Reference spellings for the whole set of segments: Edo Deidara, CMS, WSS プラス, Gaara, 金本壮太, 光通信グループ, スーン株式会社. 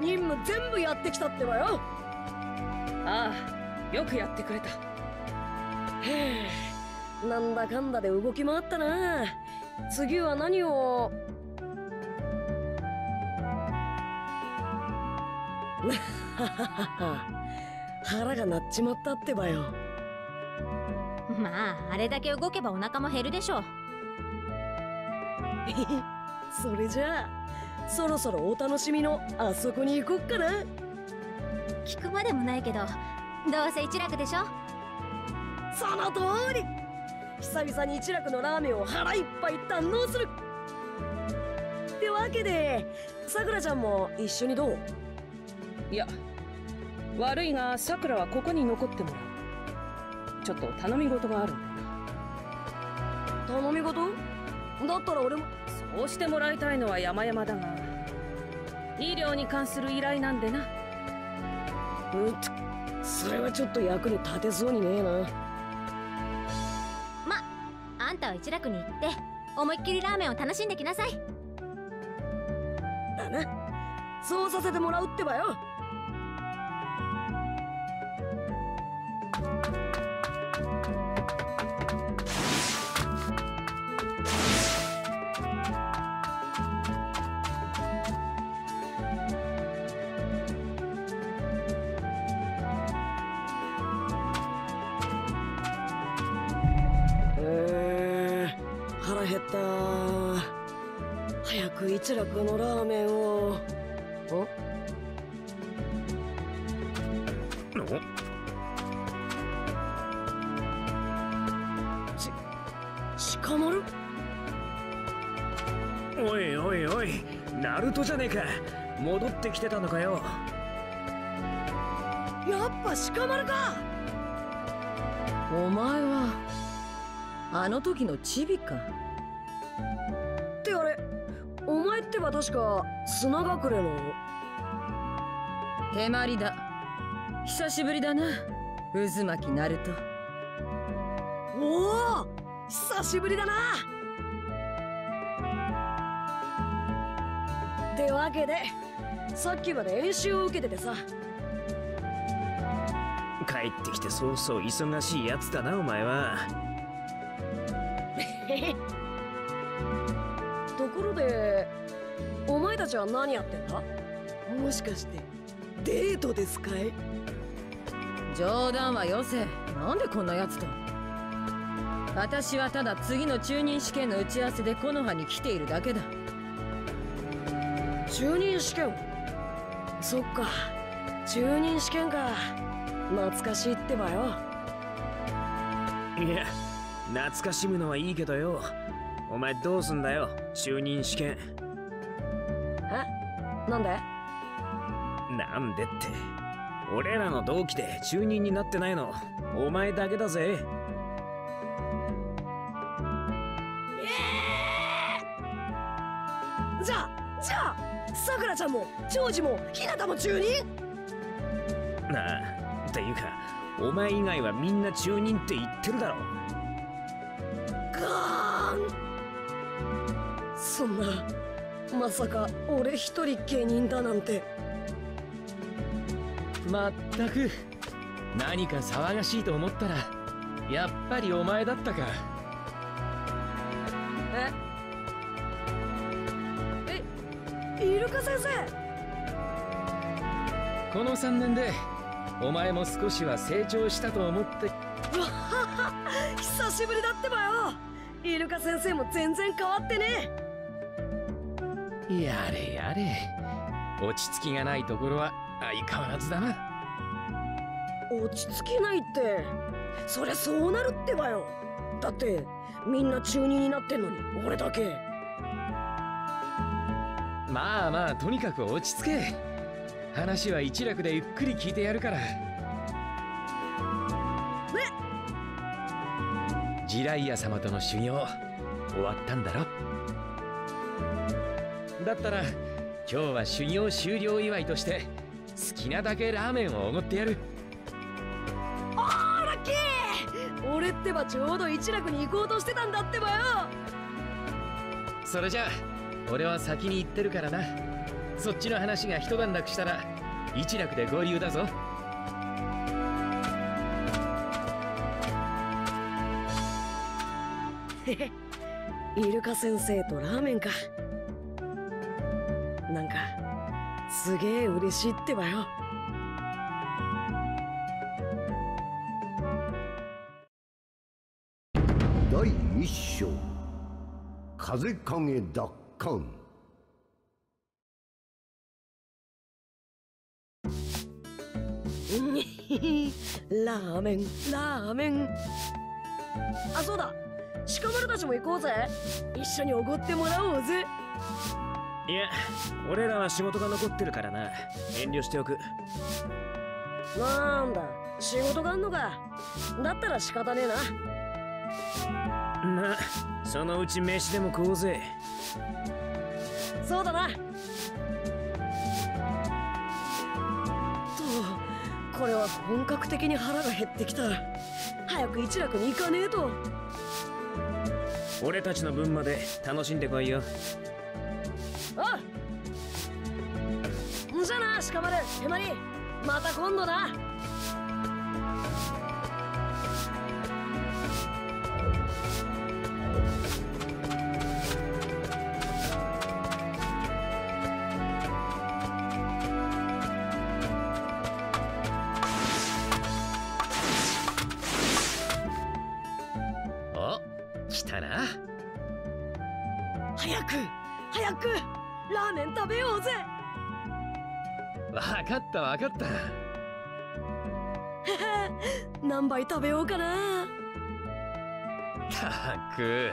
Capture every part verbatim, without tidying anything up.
任務全部やってきたってばよ。ああ、よくやってくれた。へえ、なんだかんだで動き回ったな。次は何を腹が鳴っちまったってばよ。まあ、あれだけ動けばお腹も減るでしょう。それじゃあ、そろそろお楽しみのあそこに行こっかな。聞くまでもないけど、どうせ一楽でしょ。その通り。久々に一楽のラーメンを腹いっぱい堪能する。ってわけで、さくらちゃんも一緒にどう？いや、悪いがさくらはここに残ってもらう。ちょっと頼み事があるんだな。頼み事？だったら俺も。そうしてもらいたいのは山々だが、医療に関する依頼なんでな。うっ、それはちょっと役に立てそうにねえな。ま、あんたは一楽に行って思いっきりラーメンを楽しんできなさい。だな、そうさせてもらうってばよ。減ったー。早く一楽のラーメンを。ち、鹿丸？おいおいおい、ナルトじゃねえか。戻ってきてたのかよ。やっぱ鹿丸か。お前はあの時のチビか。ってあれ、お前ってば確か砂隠れの手まりだ。久しぶりだな、渦巻きナルト。おお、久しぶりだな。ってわけで、さっきまで演習を受けててさ。帰ってきてそうそう忙しいやつだな、お前は。ところで、お前たちは何やってんだ？もしかしてデートですかい？冗談はよせ。なんでこんなやつと。私はただ次の中忍試験の打ち合わせで木の葉に来ているだけだ。中忍試験？そっか、中忍試験か。懐かしいってばよ。いや、懐かしむのはいいけどよ。お前どうすんだよ、就任試験。え、なんで？なんでって、俺らの同期で就任になってないのお前だけだぜ。えー、じゃあじゃあさくらちゃんも長次もひなたも就任？なあ、っていうかお前以外はみんな就任って言ってるだろ。そんな、まさか俺一人下人だなんて。まったく、何か騒がしいと思ったらやっぱりお前だったか。ええ、イルカ先生、このさんねんでお前も少しは成長したと思って。久しぶりだってばよ。イルカ先生も全然変わってね。やれやれ、落ち着きがないところは相変わらずだな。落ち着きないって、そりゃそうなるってばよ。だってみんな中二になってんのに俺だけ。まあまあ、とにかく落ち着け。話は一楽でゆっくり聞いてやるから。ジライア様との修行終わったんだろ。だったら今日は修行終了祝いとして好きなだけラーメンをおごってやる。おー、ラッキー。俺ってばちょうど一楽に行こうとしてたんだってばよ。それじゃあ俺は先に行ってるからな。そっちの話が一段落したら一楽で合流だぞ。イルカ先生とラーメンか。なんかすげえ嬉しいってばよ。だいに章風影奪還。ラーメンラーメン。あ、そうだ、鹿丸たちも行こうぜ。一緒におごってもらおうぜ。いや、俺らは仕事が残ってるからな、遠慮しておく。なんだ、仕事があんのか。だったら仕方ねえな。まあ、そのうち飯でも食おうぜ。そうだな。これは本格的に腹が減ってきた。早く一楽に行かねえと。俺たちの分まで楽しんでこいよ。あっ、じゃあな鹿丸、ヘマリ、また今度な。早く早くラーメン食べようぜ。わかったわかった。何杯食べようかな。たく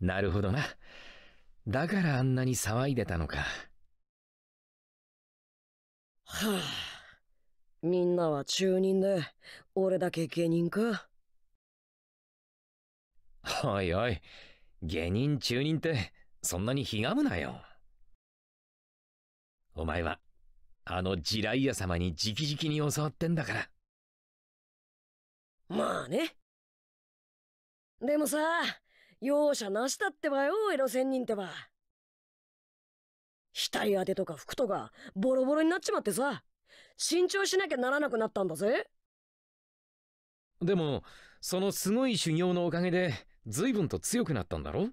なるほどな。だからあんなに騒いでたのか。はあ、みんなは中人で俺だけ下人か。おいおい、下人中人ってそんなにひがむなよ。お前はあの地雷屋様に直々に教わってんだから。まあね。でもさ、容赦なしだってばよ、エロ仙人ってば。額当てとか服とかボロボロになっちまってさ、新調しなきゃならなくなったんだぜ。でもそのすごい修行のおかげで随分と強くなったんだろ。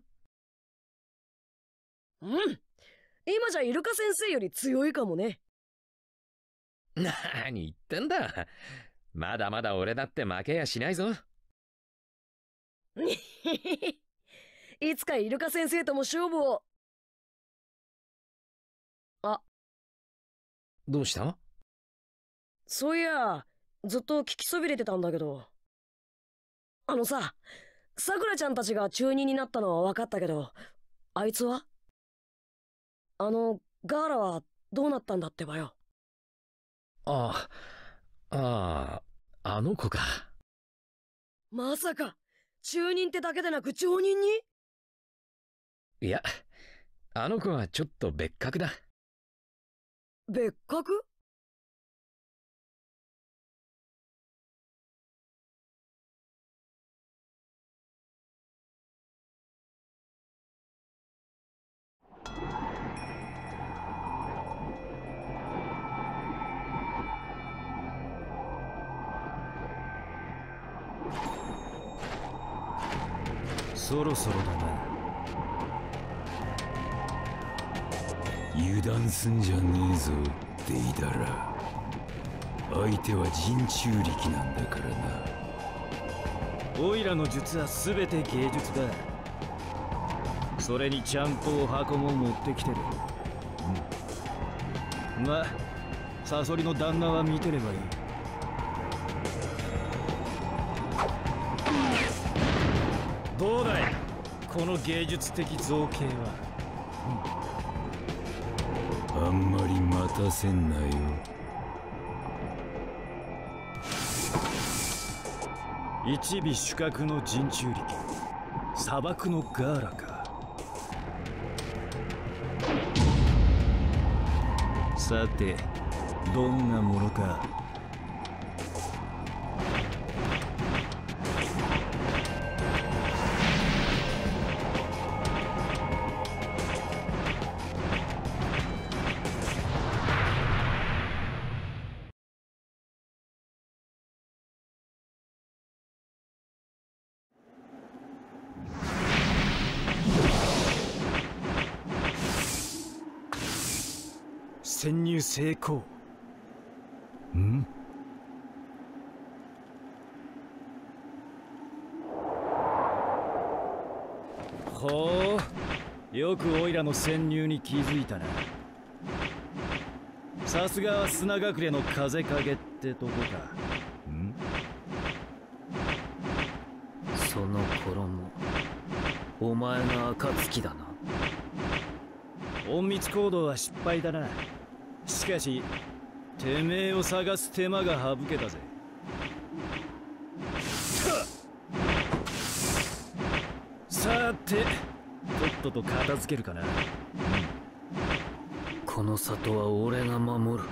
うん、今じゃイルカ先生より強いかもね。なーに言ってんだ、まだまだ俺だって負けやしないぞ。いつかイルカ先生とも勝負を。あ、どうした？そういや、ずっと聞きそびれてたんだけど、あのさ、さくらちゃんたちが中二になったのは分かったけど、あいつは？あのガーラはどうなったんだってばよ。ああ、ああ、あの子か。まさか中人ってだけでなく上人に？いや、あの子はちょっと別格だ。別格？そろそろだな。油断すんじゃねえぞ、デイダラ。相手は人中力なんだからな。オイラの術は全て芸術だ。それにちゃんとお箱も持ってきてる。うん、まあサソリの旦那は見てればいい。どうだい、この芸術的造形は。うん、あんまり待たせんなよ。一尾主角の人中力、砂漠のガーラか。さて、どんなものか。潜入成功。ん？ほう、よくオイラの潜入に気づいたな。さすがは砂隠れの風影ってとこか。ん？その衣、お前の暁だな。隠密行動は失敗だな。しかし、てめえを探す手間が省けたぜ。さて、とっとと片付けるかな。この里は俺が守る。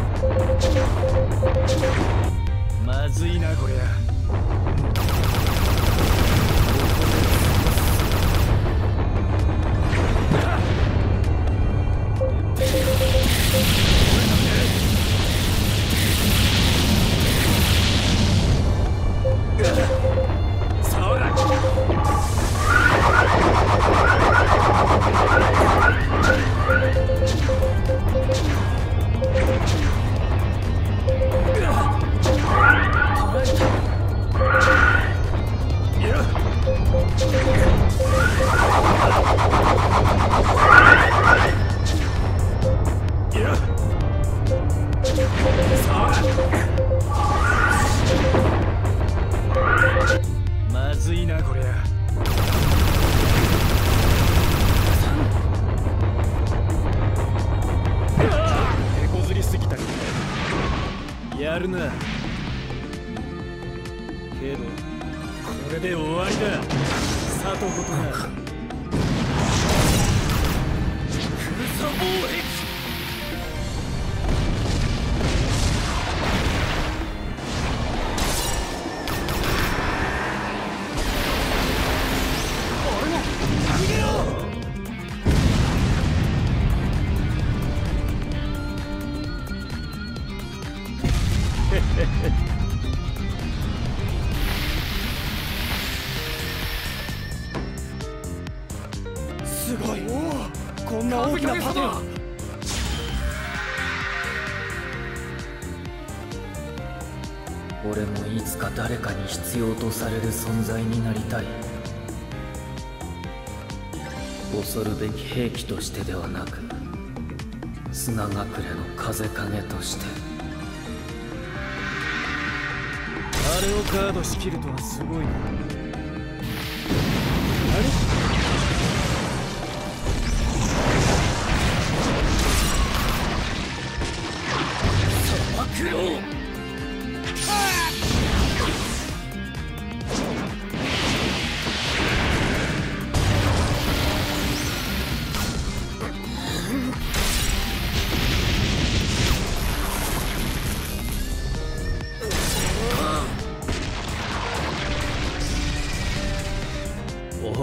Come on. やるな。けどこれで終わりだ。佐藤ことな。空想防衛。 すごい。こんな大きなパテン。俺もいつか誰かに必要とされる存在になりたい。恐るべき兵器としてではなく、砂隠れの風影として。 あれをガードしきるとはすごいな。あれ？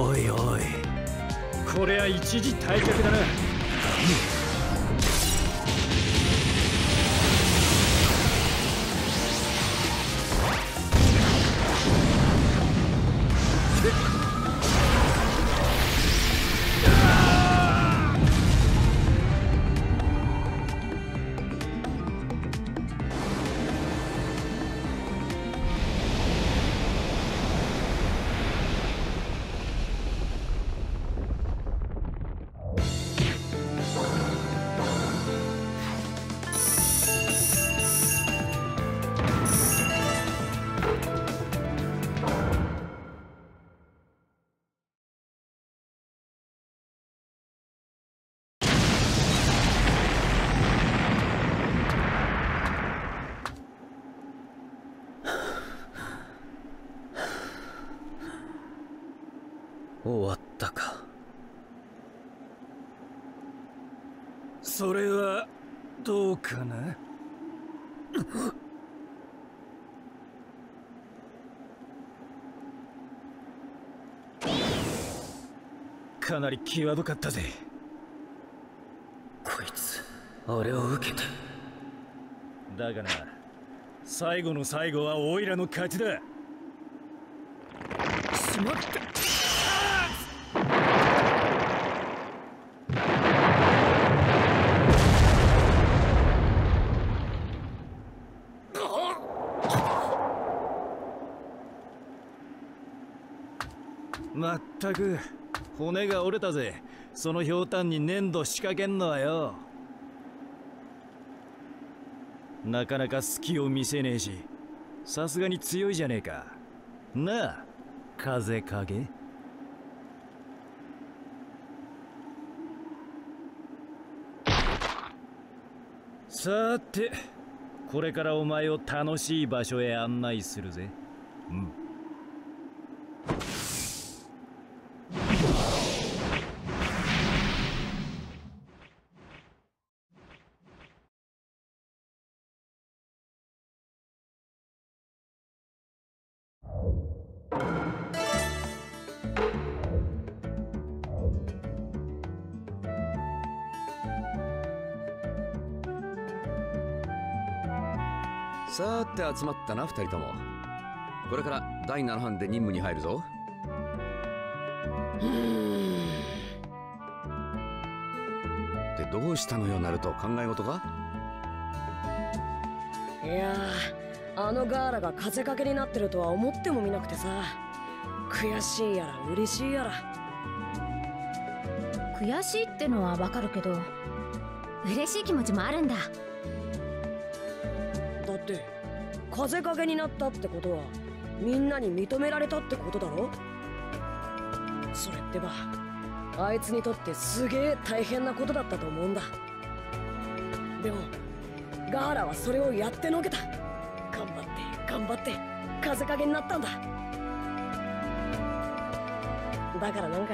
おいおい、これは一時退却だな。終わったか。それはどうかな。かなり際どかったぜ。こいつあれを受けて。だがな、最後の最後はオイラの勝ちだ。しまった。 まったく骨が折れたぜ。そのひょうたんに粘土仕掛けんのはよ、なかなか隙を見せねえし、さすがに強いじゃねえか。なあ風影。 さて、これからお前を楽しい場所へ案内するぜ。うん。さーて集まったなふたりとも。これからだいなな班で任務に入るぞ。でどうしたのよナルト、考え事か？いやー、あのガーラが風かけになってるとは思ってもみなくてさ、悔しいやら嬉しいやら。悔しいってのはわかるけど、嬉しい気持ちもあるんだ。 風影になったってことはみんなに認められたってことだろ。それってばあいつにとってすげえ大変なことだったと思うんだ。でもガーラはそれをやってのけた。頑張って頑張って風影になったんだ。だからなんか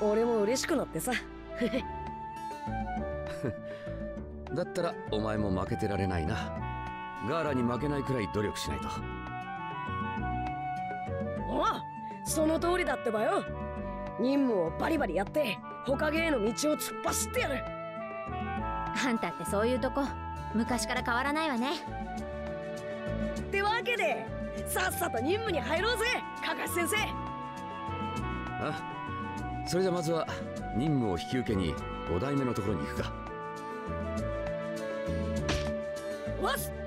俺も嬉しくなってさ。だったらお前も負けてられないな。ガーラに負けないくらい努力しないと。おう、その通りだってばよ。任務をバリバリやって火影への道を突っ走ってやる。あんたってそういうとこ昔から変わらないわね。ってわけでさっさと任務に入ろうぜカカシ先生。あ、それじゃまずは任務を引き受けにご代目のところに行くか。わっ